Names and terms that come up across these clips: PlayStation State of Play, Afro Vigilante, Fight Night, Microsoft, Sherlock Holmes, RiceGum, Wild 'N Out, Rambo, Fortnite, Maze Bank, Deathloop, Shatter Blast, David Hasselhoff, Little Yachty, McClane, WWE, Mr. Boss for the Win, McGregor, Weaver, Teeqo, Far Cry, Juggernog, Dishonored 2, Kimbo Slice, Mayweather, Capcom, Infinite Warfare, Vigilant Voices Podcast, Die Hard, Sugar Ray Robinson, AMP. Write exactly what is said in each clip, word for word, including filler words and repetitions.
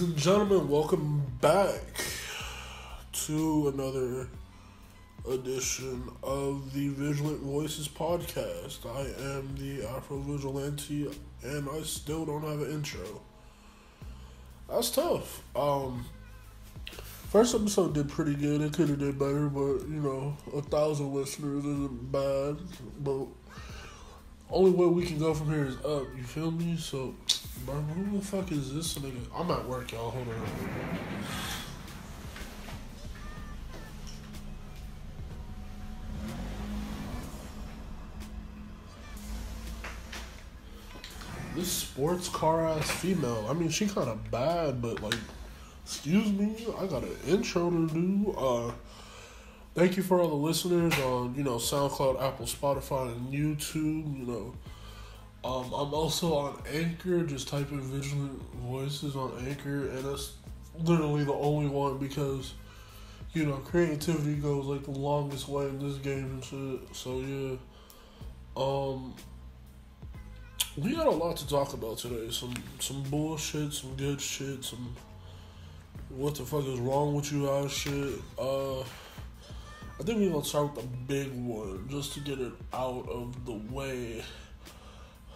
Ladies and gentlemen, welcome back to another edition of the Vigilant Voices podcast. I am the Afro Vigilante, and I still don't have an intro. That's tough. Um, first episode did pretty good. It could have did better, but, you know, a thousand listeners isn't bad. But only way we can go from here is up, you feel me? So, bro, who the fuck is this nigga? I'm at work, y'all. Hold on. This sports car ass female. I mean, she kind of bad, but like, excuse me, I got an intro to do. Uh, thank you for all the listeners on, you know, SoundCloud, Apple, Spotify, and YouTube. You know. Um, I'm also on Anchor. Just type in Vigilant Voices on Anchor, and that's literally the only one because, you know, creativity goes like the longest way in this game and shit. So yeah, um, we got a lot to talk about today. Some some bullshit, some good shit, some what the fuck is wrong with you guys shit. Uh, I think we're gonna start with the big one just to get it out of the way.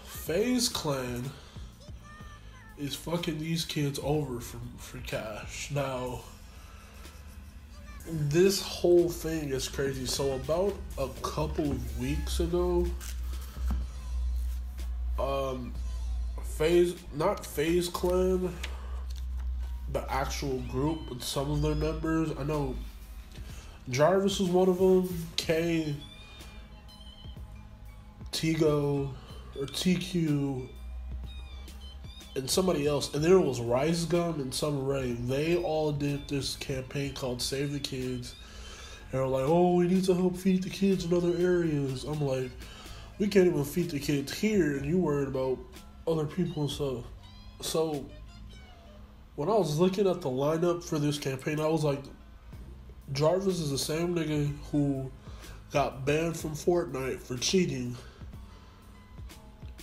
FaZe Clan is fucking these kids over for, for cash. Now, this whole thing is crazy. So about a couple of weeks ago, um, FaZe, not FaZe Clan, the actual group, but some of their members. I know Jarvis was one of them, Kay, Teeqo, or T Q, and somebody else, and there was RiceGum and Summer Rae. They all did this campaign called Save the Kids, and were like, oh, we need to help feed the kids in other areas. I'm like, we can't even feed the kids here, and you worried about other people and stuff. So, when I was looking at the lineup for this campaign, I was like, Jarvis is the same nigga who got banned from Fortnite for cheating,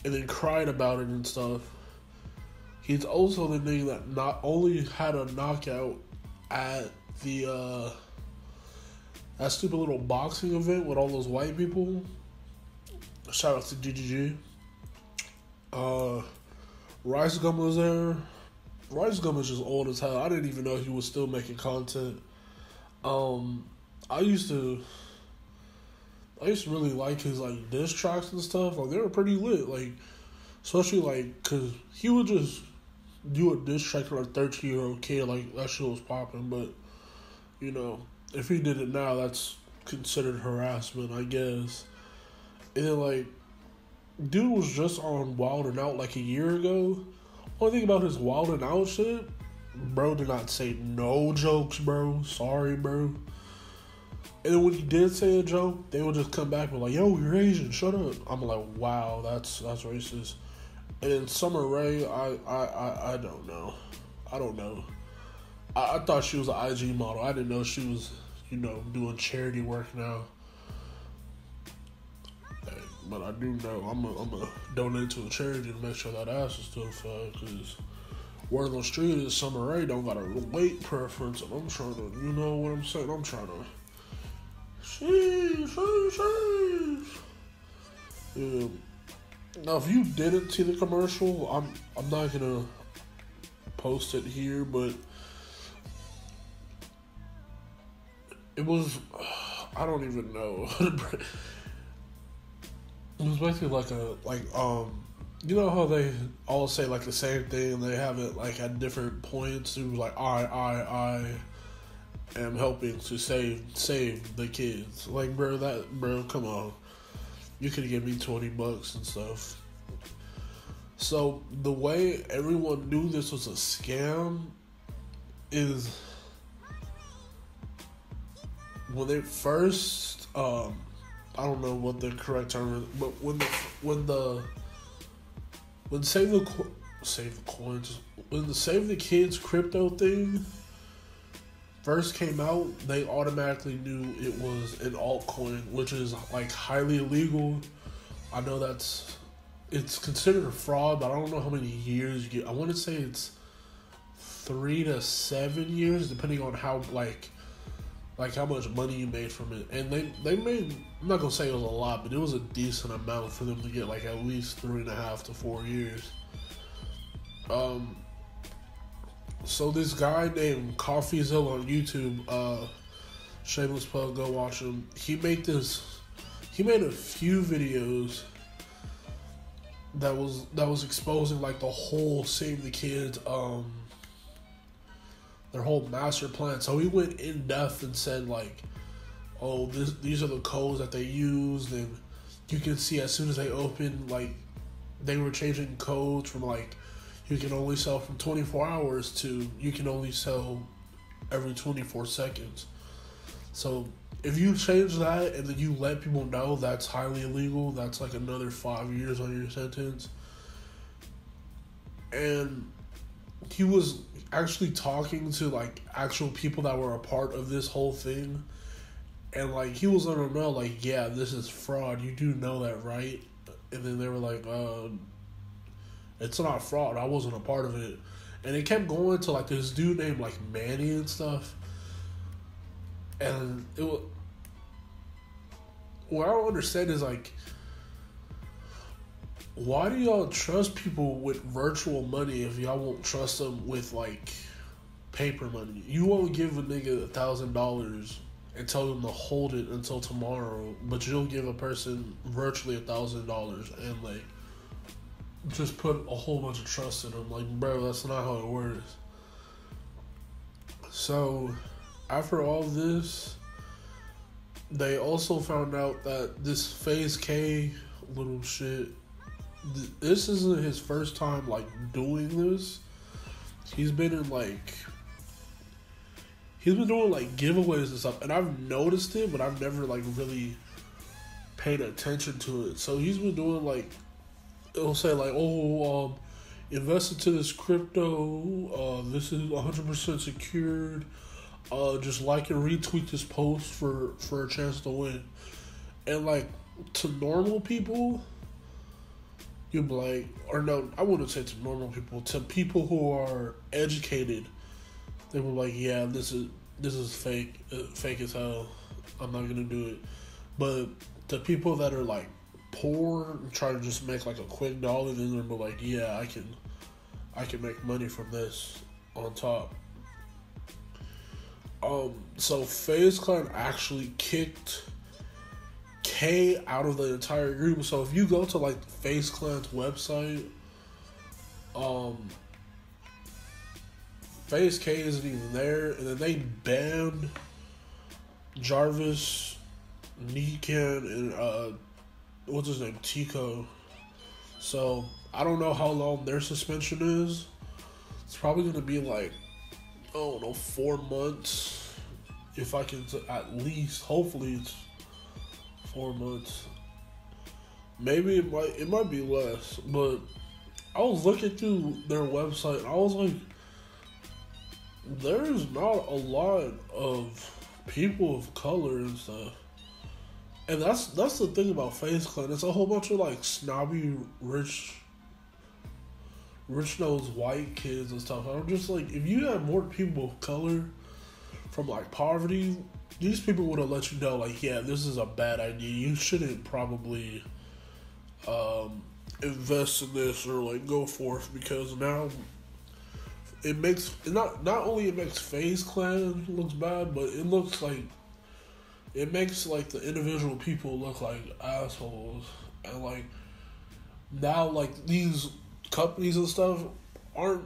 and then cried about it and stuff. He's also the nigga that not only had a knockout at the, uh, that stupid little boxing event with all those white people. Shout out to G G G. Uh, RiceGum was there. RiceGum is just old as hell. I didn't even know he was still making content. Um, I used to... I used to really like his, like, diss tracks and stuff. Like, they were pretty lit. Like, especially, like, because he would just do a diss track to, like, a thirteen-year-old kid. Like, that shit was popping. But, you know, if he did it now, that's considered harassment, I guess. And then, like, dude was just on Wild 'N Out, like, a year ago. Only thing about his Wild 'N Out shit, bro did not say no jokes, bro. Sorry, bro. And then when he did say a joke, they would just come back and be like, yo, you're Asian, shut up. I'm like, wow, that's that's racist. And then Summer Rae, I, I, I, I don't know. I don't know. I, I thought she was an I G model. I didn't know she was, you know, doing charity work now. But I do know I'm going I'm to donate to a charity to make sure that ass is still fed. Because word on the street is Summer Rae don't got a weight preference. And I'm trying to, you know what I'm saying? I'm trying to. Sheesh, sheesh, sheesh. Yeah. Now, if you didn't see the commercial, I'm I'm not gonna post it here, but it was, I don't even know. It was basically like a like um you know how they all say like the same thing and they have it like at different points. It was like I I I. am helping to save save the kids. Like, bro, that bro, come on. You could give me twenty bucks and stuff. So the way everyone knew this was a scam is when they first, um, I don't know what the correct term is, but when the when the when save the save the coins when the Save the Kids crypto thing first came out, they automatically knew it was an altcoin, which is like highly illegal. I know that's it's considered a fraud, but I don't know how many years you get. I want to say it's three to seven years, depending on how like like how much money you made from it. And they they made, I'm not gonna say it was a lot, but it was a decent amount for them to get like at least three and a half to four years. Um. So this guy named CoffeeZilla on YouTube, uh, shameless plug, go watch him. He made this. He made a few videos that was that was exposing like the whole Save the Kids, um, their whole master plan. So he went in depth and said like, "Oh, this, these are the codes that they used," and you can see as soon as they opened, like they were changing codes from like, you can only sell from twenty-four hours to you can only sell every twenty-four seconds. So if you change that and then you let people know, that's highly illegal. That's like another five years on your sentence. And he was actually talking to like actual people that were a part of this whole thing. And like he was letting them know like, yeah, this is fraud. You do know that, right? And then they were like, uh... it's not fraud. I wasn't a part of it. And it kept going to, like, this dude named, like, Manny and stuff. And it was... what I don't understand is, like, why do y'all trust people with virtual money if y'all won't trust them with, like, paper money? You won't give a nigga one thousand dollars and tell them to hold it until tomorrow, but you'll give a person virtually one thousand dollars and, like, just put a whole bunch of trust in them. Like, bro, that's not how it works. So, after all this, they also found out that this FaZe Kay little shit, th- this isn't his first time, like, doing this. He's been in, like, he's been doing, like, giveaways and stuff, and I've noticed it, but I've never, like, really paid attention to it. So, he's been doing, like, it'll say like, oh, um, invest into this crypto, uh, this is one hundred percent secured, uh, just like and retweet this post for, for a chance to win. And like, to normal people, you'd be like, or no, I wouldn't say to normal people, to people who are educated, they were like, yeah, this is, this is fake, uh, fake as hell, I'm not gonna do it. But the people that are like, poor and try to just make like a quick dollar, then they're like, yeah, I can I can make money from this on top. Um so FaZe Clan actually kicked K out of the entire group. So if you go to like FaZe Clan's website, um FaZe K isn't even there, and then they banned Jarvis, Neekan, and uh what's his name, Teeqo. So I don't know how long their suspension is. It's probably gonna be like, I don't know, four months. If I can, t- at least, hopefully it's four months. Maybe it might, it might be less. But I was looking through their website, and I was like, there's not a lot of people of color and stuff. And that's that's the thing about FaZe Clan. It's a whole bunch of like snobby, rich, rich nosed white kids and stuff. And I'm just like, if you had more people of color from like poverty, these people would have let you know, like, yeah, this is a bad idea. You shouldn't probably um, invest in this or like go for it, because now it makes not not only it makes FaZe Clan looks bad, but it looks like. It makes, like, the individual people look like assholes. And, like, now, like, these companies and stuff aren't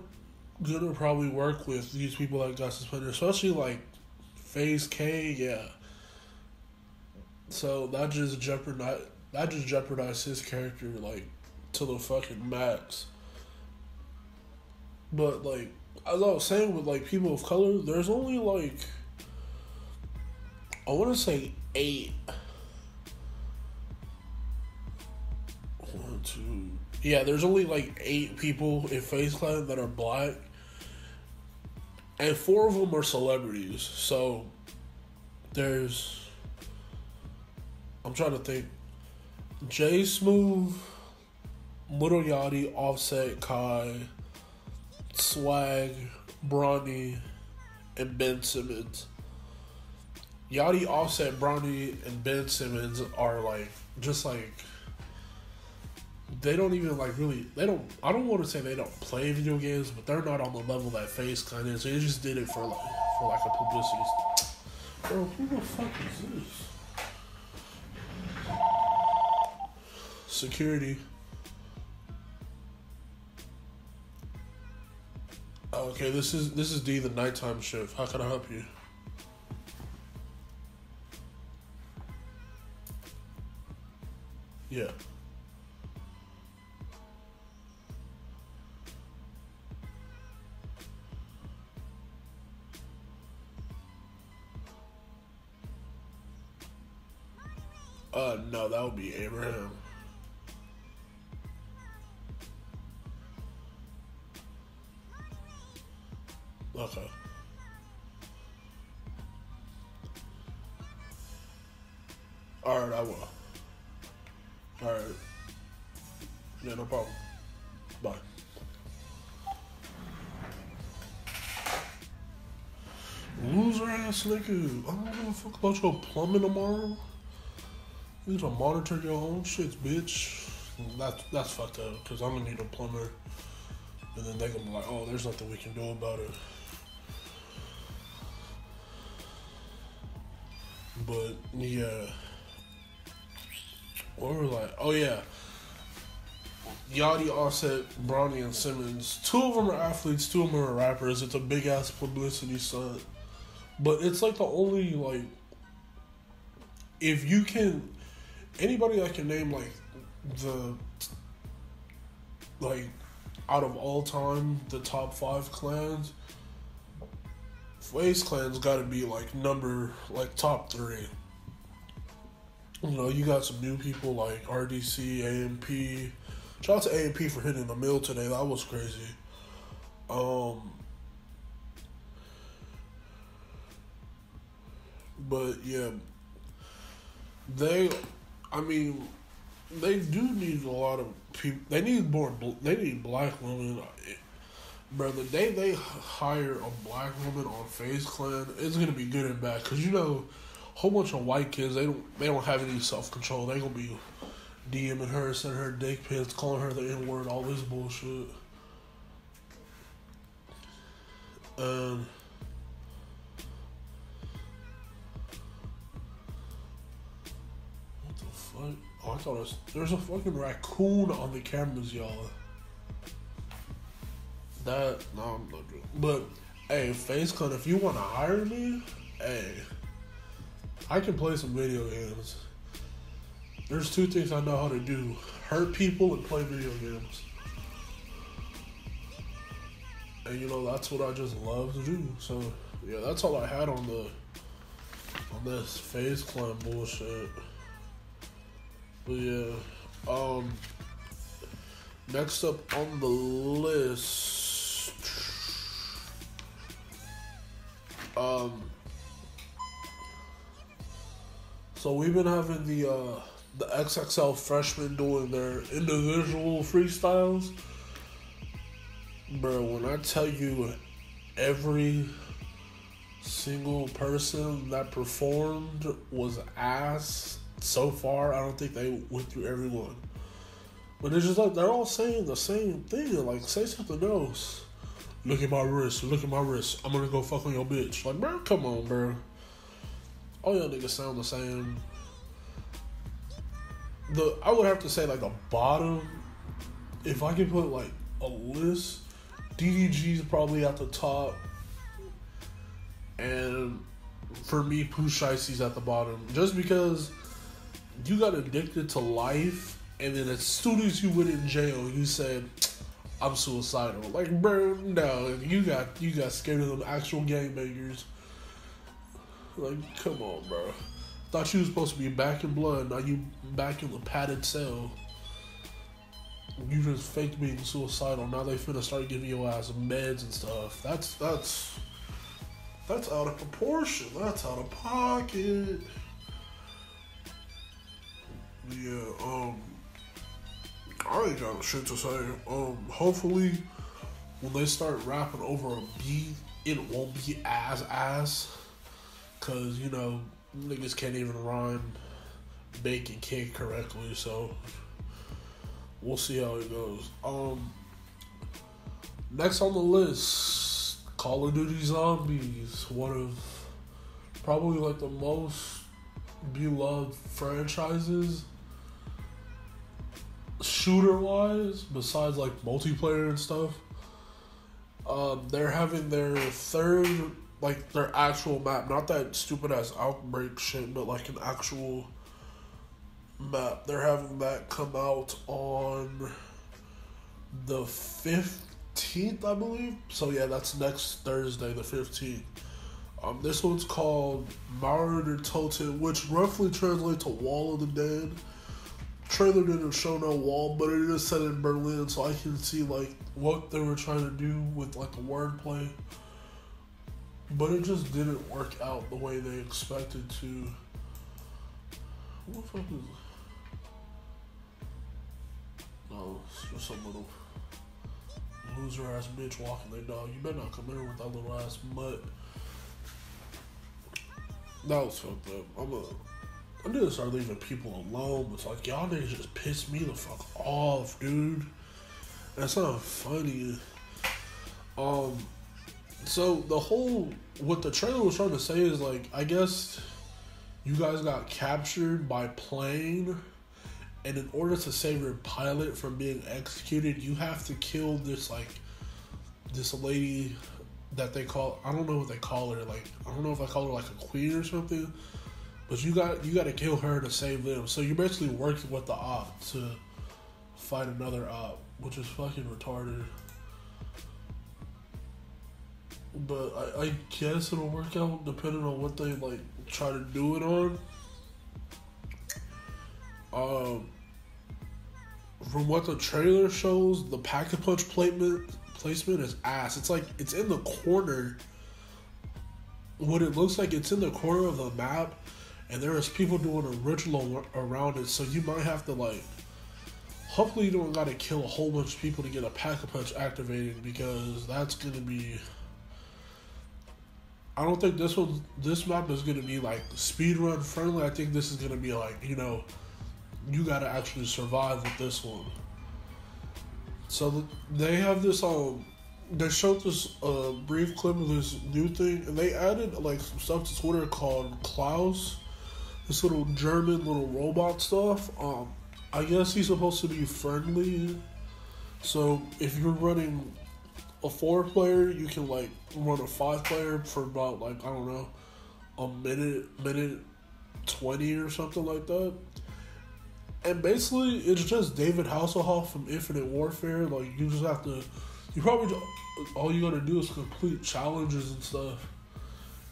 gonna probably work with these people that got suspended. Especially, like, FaZe K, yeah. So, that just jeopardized, that just jeopardized his character, like, to the fucking max. But, like, as I was saying with, like, people of color, there's only, like... I want to say eight. One, two. Yeah, there's only like eight people in FaZe Clan that are black. And four of them are celebrities. So there's... I'm trying to think. J Smooth, Little Yachty, Offset, Kai, Swag, Bronny, and Ben Simmons. Yachty, Offset, Bronny, and Ben Simmons are like just like they don't even like really they don't I don't want to say they don't play video games, but they're not on the level that FaZe Clan is. They just did it for like for like a publicity. Bro, who the fuck is this? Security. Oh, okay, this is this is D, the nighttime shift. How can I help you? Yeah. Uh, no, that would be Abraham. Okay. Alright, I will. Alright. Yeah, no problem. Bye. Loser ass nigga. I don't give a fuck about your plumbing tomorrow. You need to monitor your own shit, bitch. That's, that's fucked up, because I'm going to need a plumber. And then they're going to be like, oh, there's nothing we can do about it. But, yeah. What were we like? Oh, yeah. Yachty, Offset, Bronny, and Simmons. Two of them are athletes, two of them are rappers. It's a big-ass publicity stunt. But it's, like, the only, like... If you can... Anybody I can name, like, the... Like, out of all time, the top five clans... FaZe Clan's gotta be, like, number... Like, top three. You know, you got some new people like R D C, A M P. Shout out to A M P for hitting the mill today. That was crazy. Um... But, yeah... They, I mean, they do need a lot of people. They need more. They need black women, bro. The day they hire a black woman on FaZe Clan, it's gonna be good and bad. Cause you know, a whole bunch of white kids, they don't, they don't have any self control. They gonna be DMing her, sending her dick pics, calling her the N word, all this bullshit. Um. Oh, I thought it was, there's a fucking raccoon on the cameras, y'all. That, no, I'm not joking. But, hey, FaZe Clan, if you want to hire me, hey, I can play some video games. There's two things I know how to do. Hurt people and play video games. And, you know, that's what I just love to do. So, yeah, that's all I had on the, on this FaZe Clan bullshit. But yeah, um, next up on the list, um, so we've been having the, uh, the X X L freshmen doing their individual freestyles. Bro, when I tell you every single person that performed was ass. So far, I don't think they went through everyone. But it's just like, they're all saying the same thing. Like, say something else. Look at my wrist. Look at my wrist. I'm gonna go fuck on your bitch. Like, bro, come on, bro. All y'all niggas sound the same. The I would have to say, like, the bottom. If I could put, like, a list. D D G's probably at the top. And for me, Pooh Shicey's at the bottom. Just because... You got addicted to life, and then as soon as you went in jail, you said, "I'm suicidal." Like, bro, no, you got you got scared of them actual gangbangers. Like, come on, bro. Thought you was supposed to be back in blood. Now you back in the padded cell. You just faked being suicidal. Now they finna start giving your ass meds and stuff. That's that's that's out of proportion. That's out of pocket. Yeah, um, I ain't got shit to say. Um, hopefully, when they start rapping over a beat, it won't be as ass, cause you know niggas can't even rhyme, bake and cake correctly. So we'll see how it goes. Um, next on the list, Call of Duty Zombies, one of probably like the most beloved franchises shooter wise, besides like multiplayer and stuff. Um, they're having their third, like their actual map, not that stupid ass Outbreak shit, but like an actual map. They're having that come out on the fifteenth, I believe. So yeah, that's next Thursday, the fifteenth. Um, this one's called Mauer der Toten, which roughly translates to Wall of the Dead. Trailer didn't show no wall, but it is set in Berlin, so I can see like what they were trying to do with like the wordplay. But it just didn't work out the way they expected to. What the fuck is that? No, it's just some little loser ass bitch walking their dog. You better not come here with that little ass mutt. That was fucked up. I'm a. I need to start leaving people alone. It's like, y'all niggas just piss me the fuck off, dude. That's not funny. Um, so the whole, what the trailer was trying to say is like, I guess you guys got captured by plane, and in order to save your pilot from being executed, you have to kill this like, this lady that they call, I don't know what they call her, like, I don't know if I call her like a queen or something, but you got you got to kill her to save them. So you're basically working with the op to fight another op, which is fucking retarded. But I, I guess it'll work out depending on what they like try to do it on. Um, from what the trailer shows, the pack-a-punch placement placement is ass. It's like it's in the corner. What it looks like, it's in the corner of the map. And there is people doing a ritual around it, so you might have to like. Hopefully, you don't gotta kill a whole bunch of people to get a pack-a-punch activated, because that's gonna be. I don't think this one, this map is gonna be like speedrun friendly. I think this is gonna be like, you know, you gotta actually survive with this one. So they have this um. They showed this uh, brief clip of this new thing, and they added like some stuff to Twitter called Klaus. This little German little robot stuff. Um, I guess he's supposed to be friendly. So if you're running a four player, you can like run a five player for about like, I don't know, a minute, minute twenty or something like that. And basically it's just David Hasselhoff from Infinite Warfare. Like you just have to, you probably just, all you gotta do is complete challenges and stuff.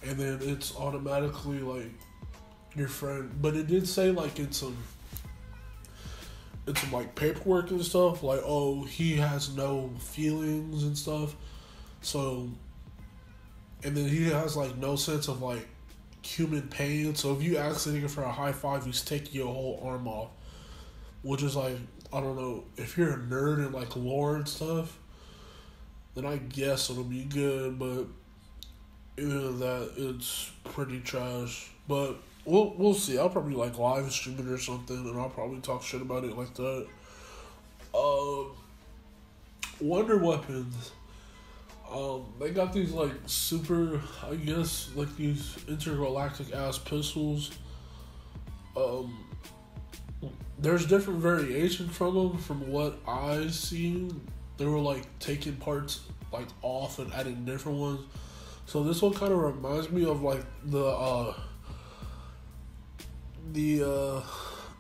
And then it's automatically like your friend, but it did say like in some, in some like paperwork and stuff, like, oh, he has no feelings and stuff, so, and then he has like no sense of like human pain, so if you ask a nigga for a high five, he's taking your whole arm off, which is like, I don't know, if you're a nerd and like lore and stuff, then I guess it'll be good, but either that, it's pretty trash, but. We'll, we'll see. I'll probably, like, live stream it or something, and I'll probably talk shit about it like that. Um, Wonder Weapons. Um, they got these, like, super, I guess, like, these intergalactic-ass pistols. Um, there's different variations from them. From what I've seen, they were, like, taking parts, like, off and adding different ones. So this one kind of reminds me of, like, the, uh... The uh,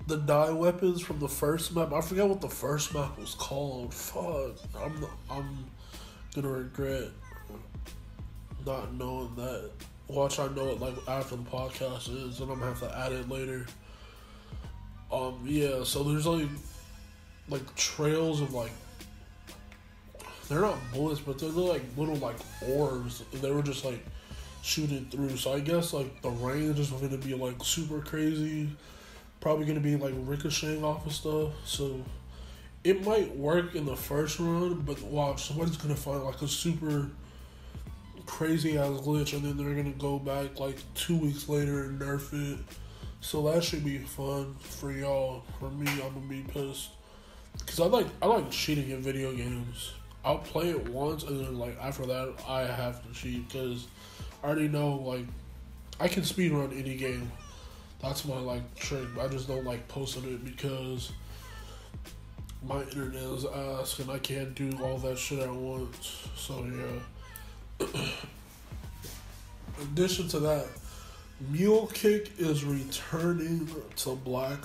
the die weapons from the first map. I forgot what the first map was called. Fuck, I'm I'm gonna regret not knowing that. Watch, I know it like after the podcast is, and I'm gonna have to add it later. Um, yeah. So there's like like trails of like, they're not bullets, but they're like little like orbs. And they were just like shooting through, so I guess like the range is going to be like super crazy, probably going to be like ricocheting off of stuff, so it might work in the first run, but watch, somebody's gonna find like a super crazy ass glitch, and then they're gonna go back like two weeks later and nerf it. So that should be fun for y'all. For me, I'm gonna be pissed, cause I like I like cheating in video games. I'll play it once, and then like after that, I have to cheat, cause I already know like I can speedrun any game. That's my like trick. I just don't like posting it because my internet is ass, and I can't do all that shit at once. So yeah. In addition to that, Mule Kick is returning to black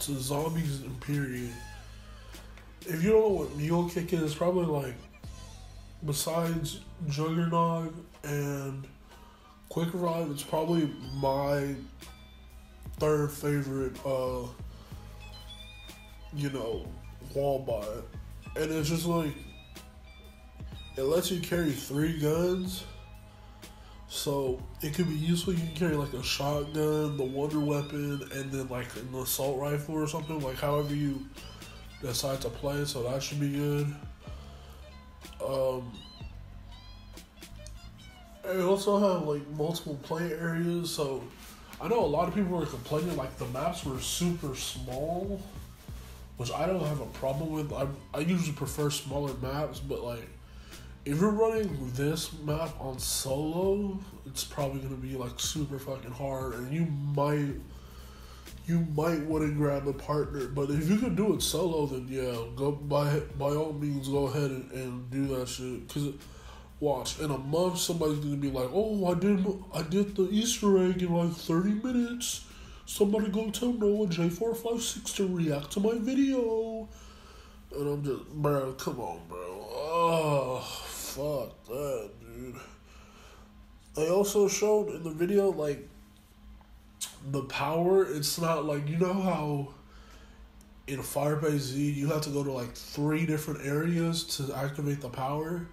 to zombies in period. If you don't know what Mule Kick is, probably like besides Juggernog and Quick Revive, it's probably my third favorite, uh, you know, wall buy. And it's just like, it lets you carry three guns, so it could be useful. You can carry like a shotgun, the wonder weapon, and then like an assault rifle or something, like however you decide to play, so that should be good. Um, it also have like multiple play areas, so I know a lot of people were complaining like the maps were super small, which I don't have a problem with. I I usually prefer smaller maps, but like if you're running this map on solo, it's probably gonna be like super fucking hard, and you might you might want to grab a partner. But if you can do it solo, then yeah, go by by all means go ahead and, and do that shit. Cause it, watch, in a month somebody's gonna be like, "Oh, I did I did the Easter egg in like thirty minutes. Somebody go tell Noah J four five six to react to my video." And I'm just, bro, come on, bro. Oh, fuck that, dude. They also showed in the video, like, the power. It's not like, you know how in Far Cry Z, you have to go to, like, three different areas to activate the power?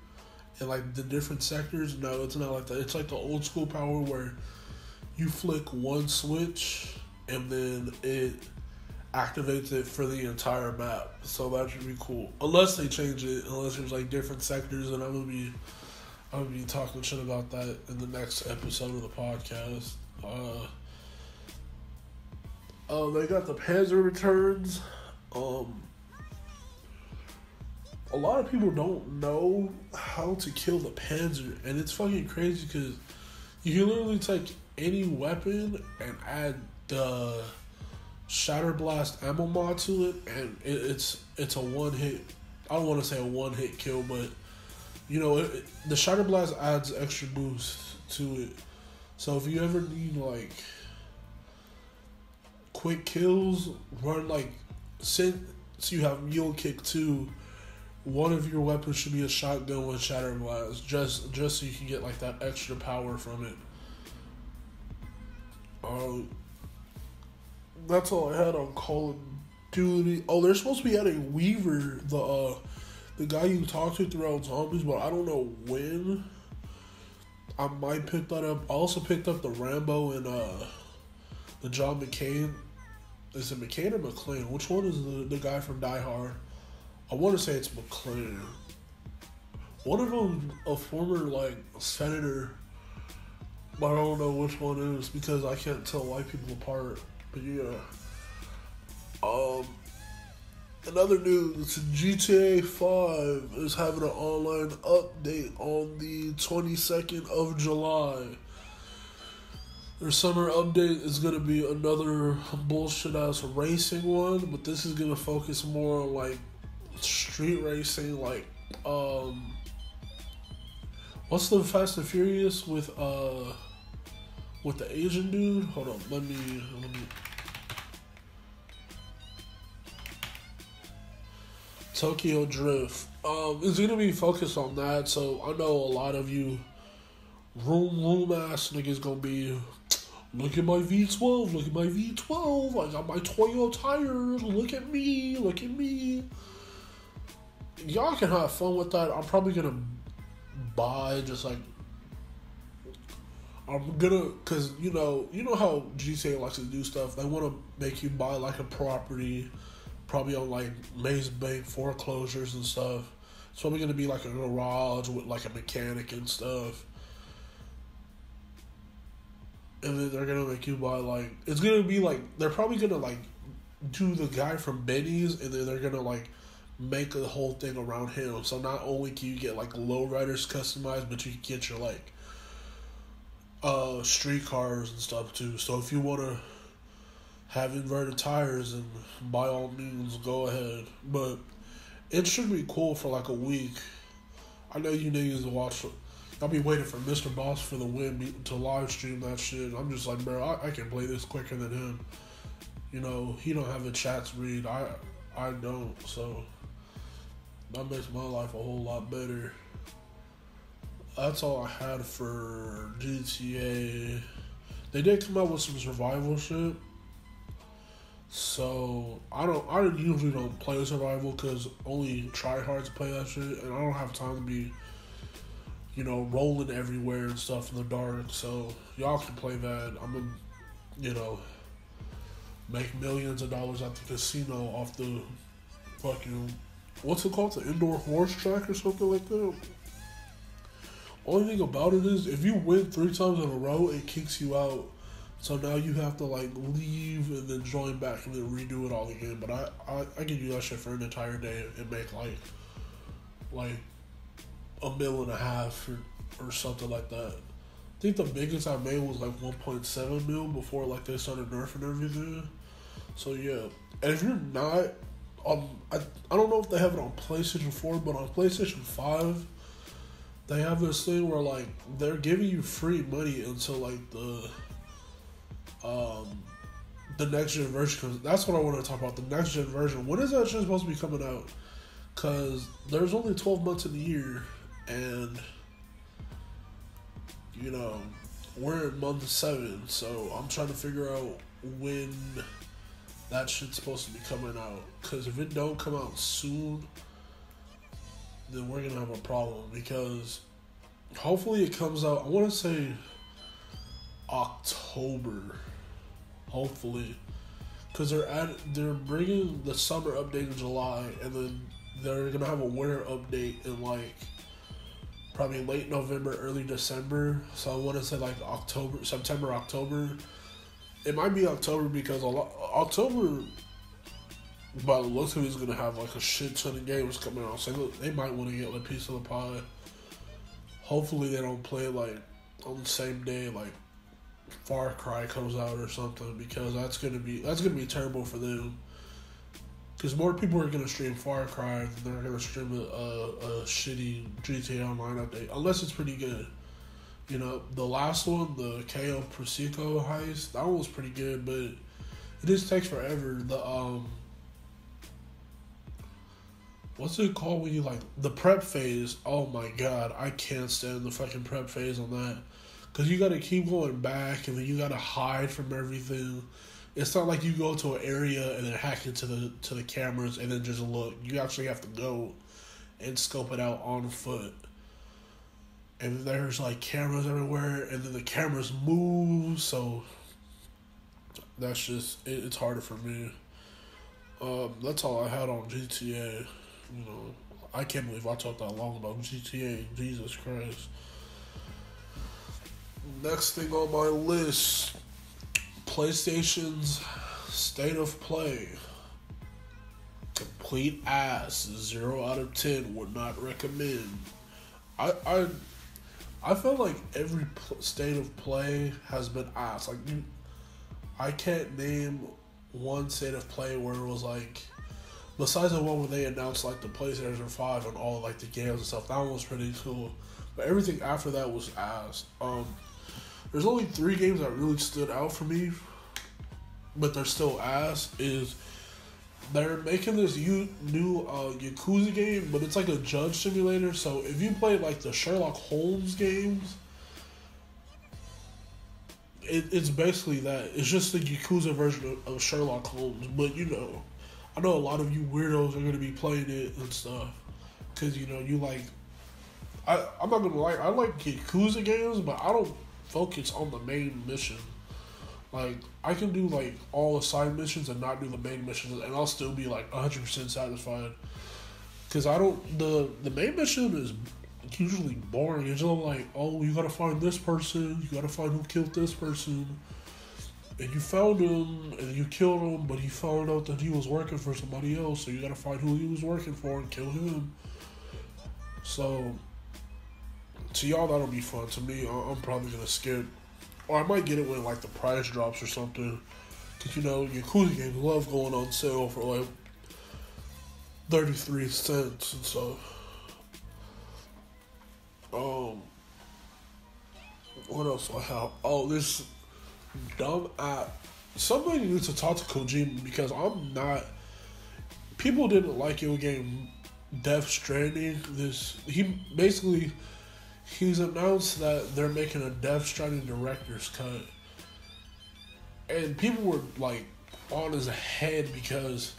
And, like, the different sectors? No, it's not like that. It's like the old school power where you flick one switch and then it activates it for the entire map. So that should be cool. Unless they change it, unless there's like different sectors, and I'm gonna be I'm gonna be talking shit about that in the next episode of the podcast. Uh, uh they got the Panzer returns. Um a lot of people don't know how to kill the Panzer, and it's fucking crazy because you can literally take any weapon and add the Shatter Blast ammo mod to it, and it, it's it's a one hit. I don't want to say a one hit kill, but you know it, it, the Shatter Blast adds extra boost to it. So if you ever need like quick kills, run like since you have Mule Kick too, one of your weapons should be a shotgun with Shatter Blast, just just so you can get like that extra power from it. Um. That's all I had on Call of Duty. Oh, they're supposed to be adding Weaver, the uh, the guy you talk to throughout Zombies, but I don't know when. I might pick that up. I also picked up the Rambo and uh, the John McCain. Is it McCain or McClane? Which one is the, the guy from Die Hard? I want to say it's McClane. One of them, a former, like, senator, but I don't know which one is because I can't tell white people apart. Yeah. Um. Another news: G T A five is having an online update on the twenty-second of July. Their summer update is gonna be another bullshit ass racing one, but this is gonna focus more on like street racing, like um. what's the Fast and Furious with uh, with the Asian dude? Hold on, let me let me. Tokyo Drift. Um, it's gonna be focused on that, so I know a lot of you room room ass niggas gonna be, "Look at my V twelve, look at my V twelve, I got my Toyo tires, look at me, look at me." Y'all can have fun with that. I'm probably gonna buy just like, I'm gonna, cause you know, you know how G T A likes to do stuff, they wanna make you buy like a property, probably on like Maze Bank foreclosures and stuff. It's probably gonna be like a garage with like a mechanic and stuff. And then they're gonna make you buy like, it's gonna be like, they're probably gonna like do the guy from Benny's, and then they're gonna like make the whole thing around him. So not only can you get like lowriders customized, but you can get your like uh street cars and stuff too. So if you wanna have inverted tires, and by all means go ahead. But it should be cool for like a week. I know you niggas watch, I'll be waiting for Mister Boss for the win to live stream that shit. I'm just like, bro, I, I can play this quicker than him. You know, he don't have the chats read. I I don't, so that makes my life a whole lot better. That's all I had for G T A. They did come out with some survival shit. So I don't, I usually don't play survival because only tryhards play that shit, and I don't have time to be, you know, rolling everywhere and stuff in the dark. So y'all can play that. I'm gonna, you know, make millions of dollars at the casino off the fucking, what's it called, the indoor horse track or something like that. Only thing about it is if you win three times in a row, it kicks you out. So now you have to like leave and then join back and then redo it all again. But I, I, I can do that shit for an entire day and make like like a mil and a half or, or something like that. I think the biggest I made was like one point seven mil before like they started nerfing everything. So yeah, and if you're not, um, I, I don't know if they have it on PlayStation four, but on PlayStation five, they have this thing where like they're giving you free money until like the Um, the next gen version comes. That's what I want to talk about. The next gen version. When is that shit supposed to be coming out? Cause there's only twelve months in the year, and you know we're in month seven. So I'm trying to figure out when that shit's supposed to be coming out. Cause if it don't come out soon, then we're gonna have a problem. Because hopefully it comes out, I want to say October, hopefully, because they're at they're bringing the summer update in July, and then they're gonna have a winter update in like probably late November, early December. So I want to say like October, September, October. It might be October because a lot October, by the looks of it, is gonna have like a shit ton of games coming out. So they might want to get like a piece of the pie. Hopefully they don't play like on the same day like Far Cry comes out or something, because that's gonna be that's gonna be terrible for them. Because more people are gonna stream Far Cry than they're gonna stream a, a, a shitty G T A Online update, unless it's pretty good. You know, the last one, the K O Presico heist, that one was pretty good, but it just takes forever. The um, what's it called when you like the prep phase? Oh my god, I can't stand the fucking prep phase on that. Because you got to keep going back, and then you got to hide from everything. It's not like you go to an area and then hack into the to the cameras and then just look. You actually have to go and scope it out on foot. And there's, like, cameras everywhere, and then the cameras move. So that's just, it, it's harder for me. Um, that's all I had on G T A. You know, I can't believe I talked that long about G T A. Jesus Christ. Next thing on my list, PlayStation's State of Play. Complete ass, zero out of ten, would not recommend. I I, I feel like every State of Play has been ass. Like, you, I can't name one State of Play where it was like, besides the one where they announced like the PlayStation five and all like the games and stuff. That one was pretty cool. But everything after that was ass. Um... There's only three games that really stood out for me, but they're still ass. Is they're making this u- new uh, Yakuza game, but it's like a judge simulator. So if you play like the Sherlock Holmes games, it, it's basically that. It's just the Yakuza version of, of Sherlock Holmes. But you know, I know a lot of you weirdos are gonna be playing it and stuff, cause you know you like. I I'm not gonna lie, I like Yakuza games, but I don't focus on the main mission. Like, I can do, like, all the side missions and not do the main missions, and I'll still be, like, one hundred percent satisfied. Because I don't... The, the main mission is usually boring. It's all like, oh, you gotta find this person, you gotta find who killed this person. And you found him, and you killed him, but he found out that he was working for somebody else, so you gotta find who he was working for and kill him. So... to y'all, that'll be fun. To me, I'm probably gonna skip... Or I might get it when, like, the price drops or something. Because, you know, Yakuza games love going on sale for, like, thirty-three cents and stuff. Um, what else do I have? Oh, this dumb app. Somebody needs to talk to Kojima because I'm not... People didn't like your game Death Stranding. This... He basically... He's announced that they're making a Death Stranding director's cut. And people were, like, on his head because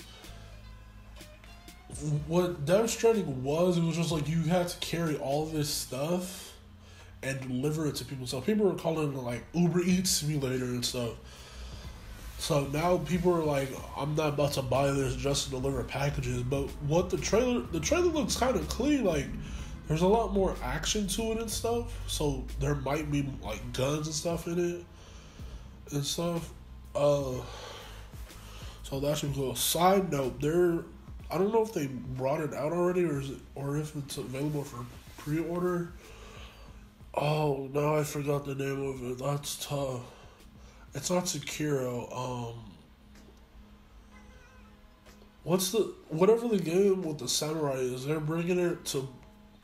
what Death Stranding was, it was just like you had to carry all this stuff and deliver it to people. So people were calling it, like, Uber Eats Simulator and stuff. So now people are like, I'm not about to buy this just to deliver packages. But what the trailer, the trailer looks kind of clean, like... There's a lot more action to it and stuff, so there might be, like, guns and stuff in it and stuff. Uh, so that should be cool. Side note, there, I don't know if they brought it out already or is it, or if it's available for pre-order. Oh, now I forgot the name of it. That's tough. It's not Sekiro. Um, what's the, whatever the game with the samurai is, they're bringing it to...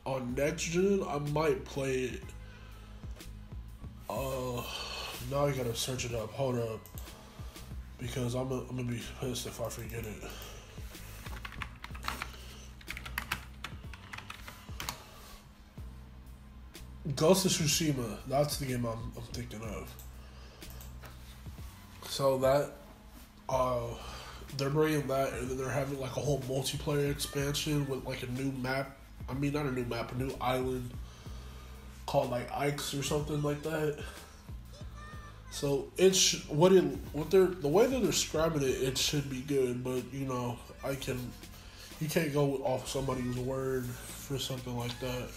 On next gen, I might play it. Uh, now I gotta search it up. Hold up, because I'm, a, I'm gonna be pissed if I forget it. Ghost of Tsushima. That's the game I'm, I'm thinking of. So that, uh, they're bringing that, and then they're having like a whole multiplayer expansion with like a new map. I mean, not a new map, a new island called, like, Ike's or something like that. So, it sh- what it, what they're, the way they're describing it, it should be good, but, you know, I can, you can't go off somebody's word for something like that.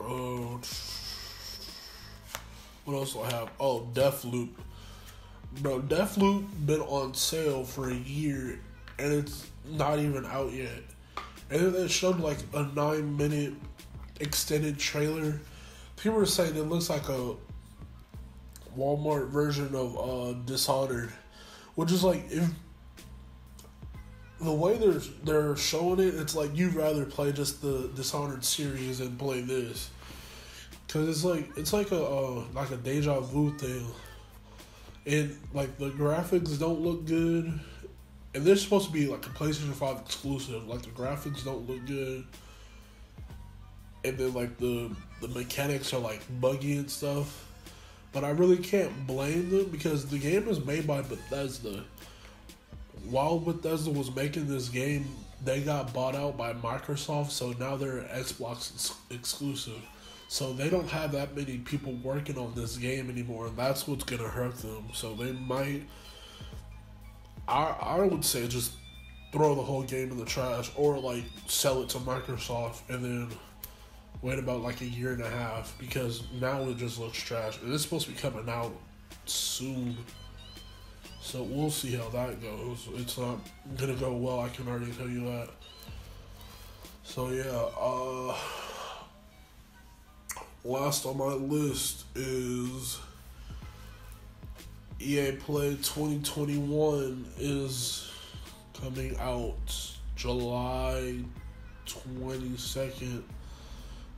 Oh, uh, what else do I have? Oh, Deathloop. Bro, Deathloop been on sale for a year, and it's not even out yet. And then they showed, like, a nine-minute extended trailer. People were saying it looks like a Walmart version of uh, Dishonored. Which is, like, if the way they're, they're showing it, it's like you'd rather play just the Dishonored series than play this. Because it's, like, it's like a, uh, like a deja vu thing. And, like, the graphics don't look good. And they're supposed to be, like, a PlayStation five exclusive. Like, the graphics don't look good. And then, like, the, the mechanics are, like, buggy and stuff. But I really can't blame them because the game is made by Bethesda. While Bethesda was making this game, they got bought out by Microsoft. So now they're Xbox ex- exclusive. So they don't have that many people working on this game anymore. And that's what's going to hurt them. So they might... I, I would say just throw the whole game in the trash or, like, sell it to Microsoft and then wait about, like, a year and a half because now it just looks trash. And it's supposed to be coming out soon. So we'll see how that goes. It's not going to go well. I can already tell you that. So, yeah. Uh, last on my list is... E A Play twenty twenty-one is coming out July twenty-second.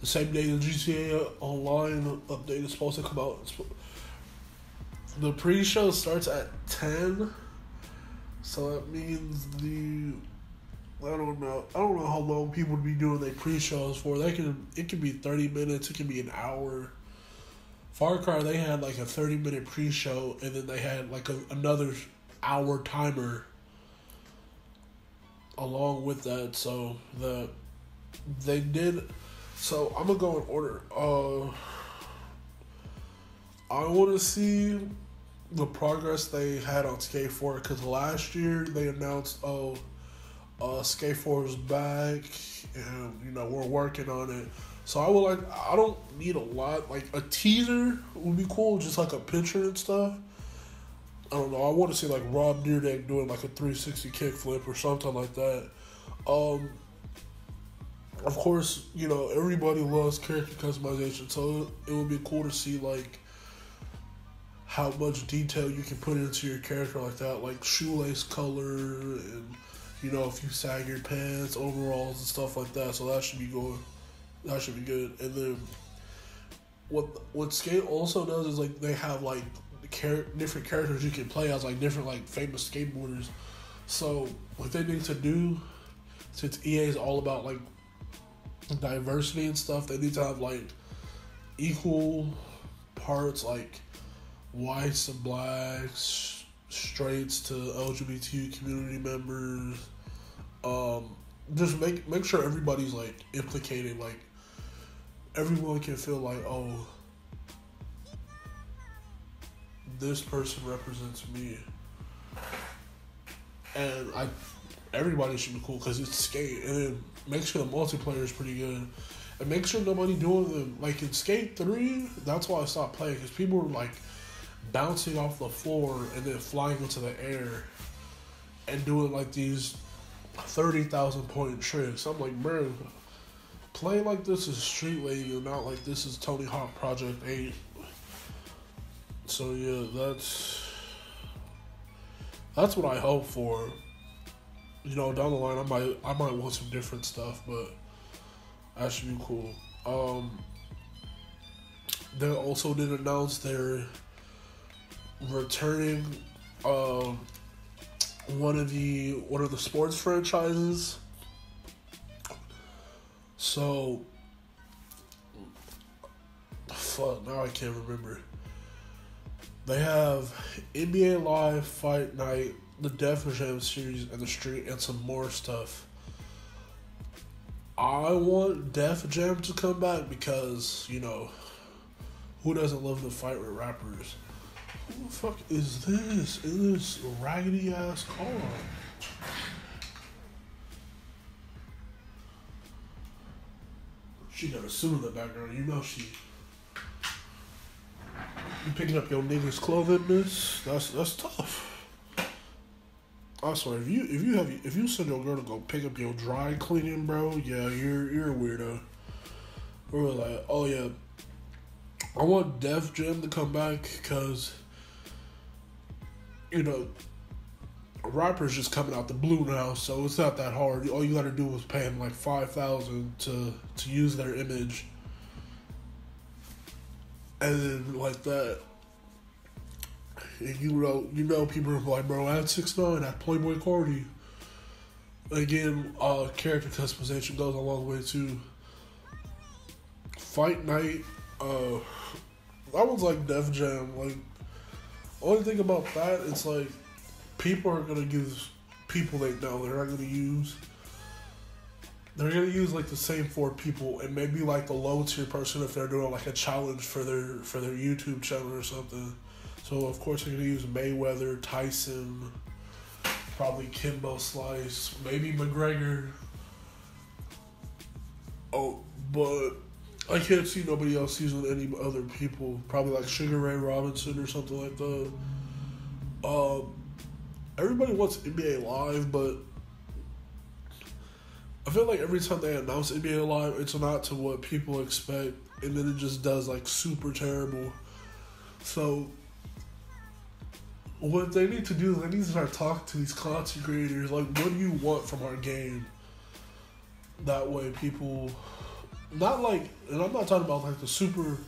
The same day the G T A Online update is supposed to come out. The pre-show starts at ten. So that means the... I don't know. I don't know how long people would be doing their pre-shows for. They can, it can be thirty minutes. It can be an hour. Far Cry, they had, like, a thirty-minute pre-show, and then they had, like, a, another hour timer along with that, so the they did... So, I'm going to go in order. Uh, I want to see the progress they had on Skate four, because last year they announced, oh, uh, Skate four is back, and, you know, we're working on it. So I would like, I don't need a lot, like a teaser would be cool, just like a picture and stuff. I don't know, I want to see like Rob Dyrdek doing like a three sixty kickflip or something like that. Um, of course, you know, everybody loves character customization, so it would be cool to see like how much detail you can put into your character like that, like shoelace color and, you know, if you sag your pants, overalls and stuff like that. So that should be going, that should be good. And then what what Skate also does is like they have like char- different characters you can play as, like different like famous skateboarders. So what they need to do, since E A is all about like diversity and stuff, they need to have like equal parts like whites and blacks, straights to L G B T community members. Um, just make make sure everybody's like implicated. Like everyone can feel like, oh, this person represents me, and I. Everybody should be cool because it's Skate, and then make sure the multiplayer is pretty good, and make sure nobody doing them like in Skate three. That's why I stopped playing, because people were like bouncing off the floor and then flying into the air and doing like these thirty thousand point tricks. I'm like, bro, play like this is Street League and not like this is Tony Hawk Project eight. So yeah, that's that's what I hope for. You know, down the line, I might I might want some different stuff, but that should be cool. Um, they also did announce they're returning um, one of the one of the sports franchises. So, fuck, now I can't remember. They have N B A Live, Fight Night, the Def Jam series, and the street, and some more stuff. I want Def Jam to come back because, you know, who doesn't love to fight with rappers? Who the fuck is this in this raggedy ass car? She got a suit in the background, you know she. You picking up your nigga's clothing, miss? That's that's tough. I swear, if you if you have if you send your girl to go pick up your dry cleaning, bro, yeah, you're you're a weirdo. We're like, oh yeah, I want Def Jam to come back because, you know, rappers just coming out the blue now, so it's not that hard. All you got to do is pay them like five thousand to to use their image, and then like that. And you know, you know, people are like, bro, add six nine, add Playboy Cardi. Again, uh, character customization goes a long way too. Fight Night, uh, that one's like Def Jam. Like, only thing about that, it's like people are gonna give people they know. They're not gonna use. They're gonna use like the same four people, and maybe like the low tier person if they're doing like a challenge for their for their YouTube channel or something. So, of course, they're going to use Mayweather, Tyson, probably Kimbo Slice, maybe McGregor. Oh, but I can't see nobody else using any other people. Probably like Sugar Ray Robinson or something like that. Um, everybody wants N B A Live, but I feel like every time they announce N B A Live, it's not to what people expect. And then it just does, like, super terrible. So what they need to do is they need to start talking to these content creators. Like, what do you want from our game? That way people, not like, and I'm not talking about like the super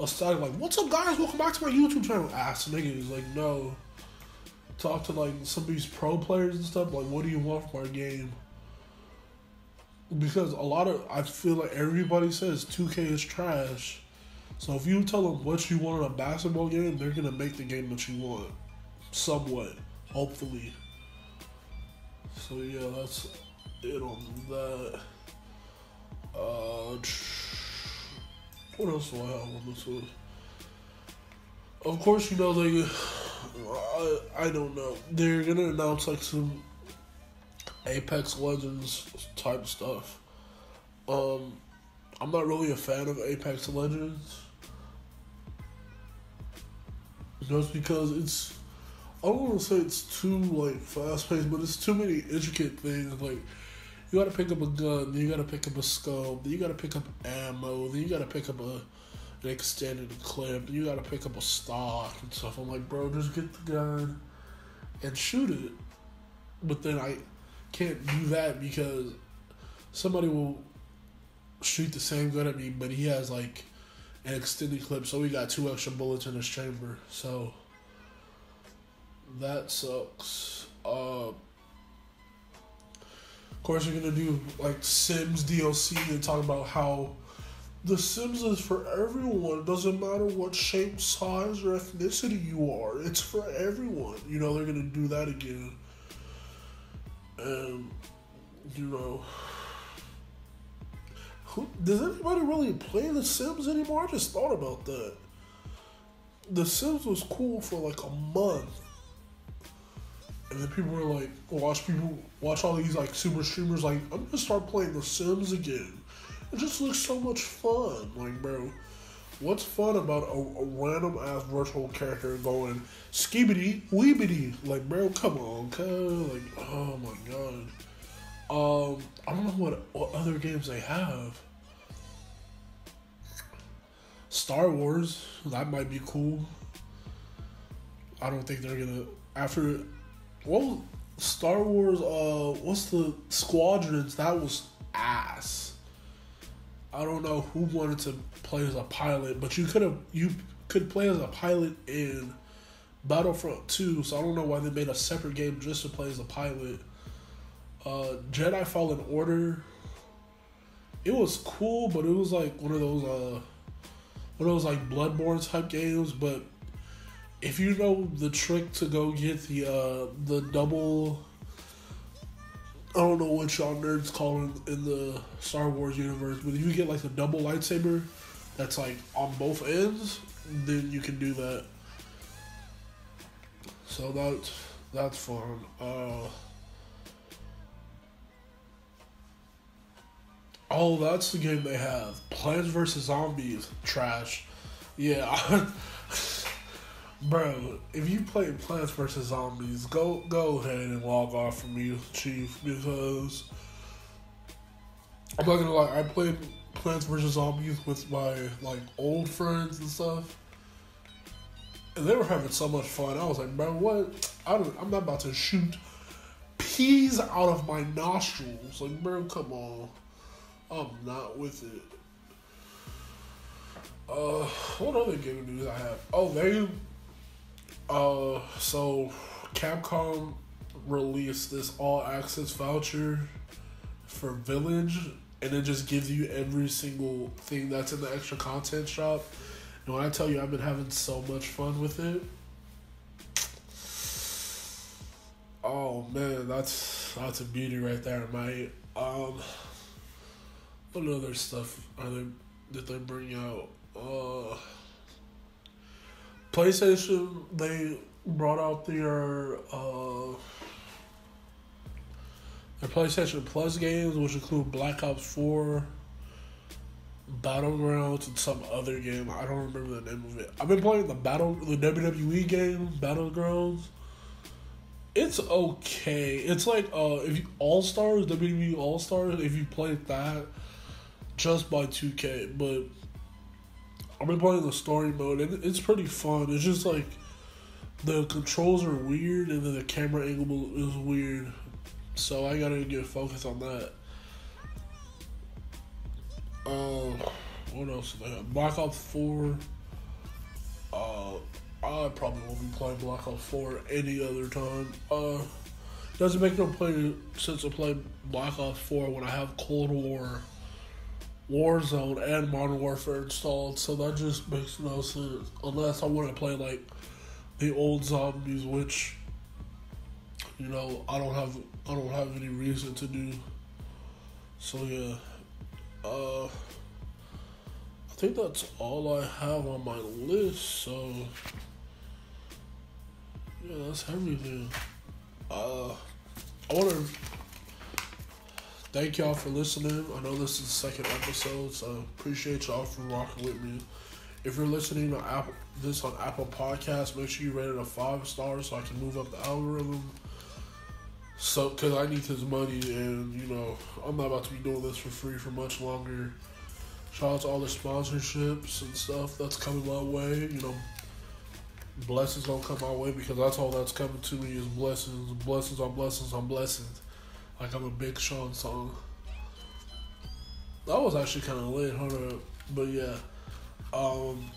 aesthetic, like, what's up guys, welcome back to my YouTube channel, ass niggas. Like, no. Talk to like some of these pro players and stuff. Like, what do you want from our game? Because a lot of, I feel like everybody says two K is trash. So if you tell them what you want in a basketball game, they're going to make the game that you want. Somewhat, hopefully. So yeah, that's it on that. Uh, what else do I have on this one? of course, you know, like, I, I don't know. They're going to announce, like, some Apex Legends type stuff. Um, I'm not really a fan of Apex Legends. Just because it's, I don't want to say it's too, like, fast-paced, but it's too many intricate things. Like, you gotta pick up a gun, then you gotta pick up a scope, then you gotta pick up ammo, then you gotta pick up a, an extended clip, then you gotta pick up a stock and stuff. I'm like, bro, just get the gun and shoot it. But then I can't do that because somebody will shoot the same gun at me, but he has, like, an extended clip, so we got two extra bullets in his chamber, so that sucks. Uh, of course, you're gonna do like Sims D L C and talk about how The Sims is for everyone. It doesn't matter what shape, size, or ethnicity you are. It's for everyone. You know, they're gonna do that again, and you know. Does anybody really play The Sims anymore? I just thought about that. The Sims was cool for like a month. And then people were like, watch people, watch all these like super streamers like, I'm going to start playing The Sims again. It just looks so much fun. Like, bro, what's fun about a, a random ass virtual character going skibidi, weebity? Like, bro, come on, cuz. Like, oh my god. Um, I don't know what, what other games they have. Star Wars, that might be cool. I don't think they're gonna after what was Star Wars. Uh, what's the Squadrons? That was ass. I don't know who wanted to play as a pilot, but you could have you could play as a pilot in Battlefront two. So I don't know why they made a separate game just to play as a pilot. Uh, Jedi Fallen Order. It was cool, but it was like one of those, uh, one of those like Bloodborne type games. But if you know the trick to go get the uh, the double, I don't know what y'all nerds call it in the Star Wars universe, but if you get like the double lightsaber that's like on both ends, then you can do that. So that's that's fun. Uh, Oh, that's the game they have. Plants versus. Zombies. Trash. Yeah. Bro, if you play Plants versus. Zombies, go go ahead and log off from you, Chief, because I'm not gonna lie, I played Plants versus. Zombies with my like old friends and stuff, and they were having so much fun. I was like, bro, what? I don't, I'm not about to shoot peas out of my nostrils. Like, bro, come on. I'm not with it. Uh, what other game news I have? Oh, they, uh, so Capcom released this all-access voucher for Village, and it just gives you every single thing that's in the extra content shop. And when I tell you I've been having so much fun with it, oh man, that's that's a beauty right there, mate. Um. What other stuff are they that they bring out? Uh, PlayStation, they brought out their uh, their PlayStation Plus games, which include Black Ops four, Battlegrounds, and some other game. I don't remember the name of it. I've been playing the battle, the W W E game, Battlegrounds. It's okay. It's like uh, if you All Stars, W W E All Stars. If you played that. Just by two K, but I've been playing the story mode, and it's pretty fun. It's just like the controls are weird, and then the camera angle is weird, so I gotta get focused on that. Um, what else do they have? Black Ops four. Uh, I probably won't be playing Black Ops four any other time. Uh, doesn't make no play sense to play Black Ops four when I have Cold War, Warzone, and Modern Warfare installed, so that just makes no sense. Unless I want to play like the old zombies, which you know I don't have. I don't have any reason to do. So yeah, uh, I think that's all I have on my list. So Yeah, that's her review. Uh, I want to thank y'all for listening. I know this is the second episode, so appreciate y'all for rocking with me. If you're listening to Apple, this on Apple Podcasts, make sure you rate it a five star so I can move up the algorithm. So, because I need his money, and, you know, I'm not about to be doing this for free for much longer. Shout out to all the sponsorships and stuff that's coming my way. You know, blessings don't come my way because that's all that's coming to me is blessings. Blessings on blessings on blessings. Like I'm a Big Sean song. That was actually kind of lit, hold up. But, yeah. Um,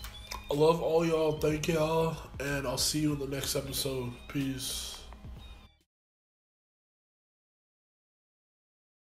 I love all y'all. Thank y'all. And I'll see you in the next episode. Peace.